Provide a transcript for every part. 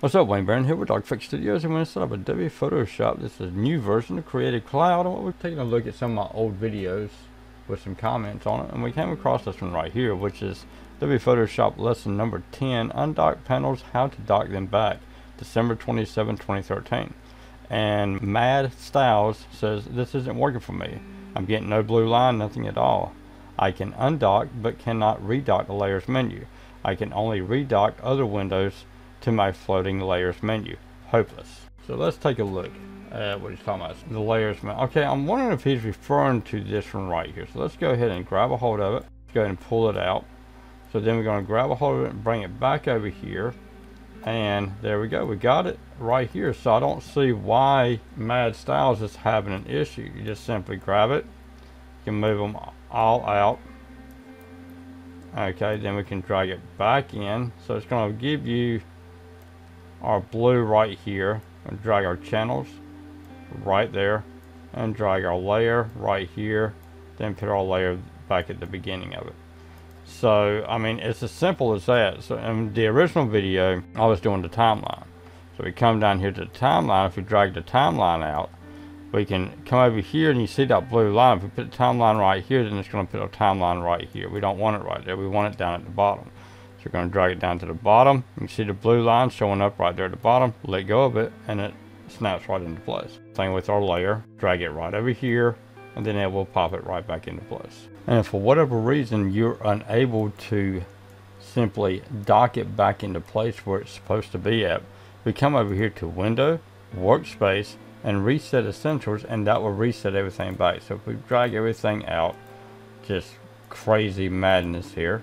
What's up, Wayne Barron here with Dark Effects Studios, and we're going to set up Adobe Photoshop. This is a new version of Creative Cloud, and we're taking a look at some of my old videos with some comments on it, and we came across this one right here, which is Adobe Photoshop lesson number 10, Undock Panels, How to Dock Them Back, December 27, 2013. And Mad Styles says, this isn't working for me. I'm getting no blue line, nothing at all. I can undock, but cannot redock the layers menu. I can only redock other windows to my floating layers menu. Hopeless. So let's take a look at what he's talking about. The layers menu. Okay, I'm wondering if he's referring to this one right here. So let's go ahead and grab a hold of it. Let's go ahead and pull it out. So then we're going to grab a hold of it and bring it back over here. And there we go. We got it right here. So I don't see why Mad Styles is having an issue. You just simply grab it. You can move them all out. Okay, then we can drag it back in. So it's going to give you our blue right here, and drag our channels right there, and drag our layer right here, then put our layer back at the beginning of it. So I mean, it's as simple as that. So in the original video, I was doing the timeline. So we come down here to the timeline. If we drag the timeline out, we can come over here and you see that blue line. If we put the timeline right here, then it's going to put a timeline right here. We don't want it right there. We want it down at the bottom. So we're going to drag it down to the bottom. You can see the blue line showing up right there at the bottom. Let go of it and it snaps right into place. Same with our layer. Drag it right over here and then it will pop it right back into place. And if for whatever reason you're unable to simply dock it back into place where it's supposed to be at, we come over here to Window, Workspace, and Reset Essentials, and that will reset everything back. So if we drag everything out, just crazy madness here.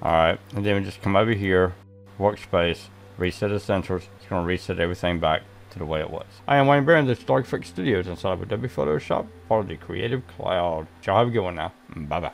Alright, and then we just come over here, Workspace, Reset Essentials. It's going to reset everything back to the way it was. I am Wayne Barron, this is Dark Effects Studios inside of Adobe Photoshop, part of the Creative Cloud. Y'all have a good one now. Bye-bye.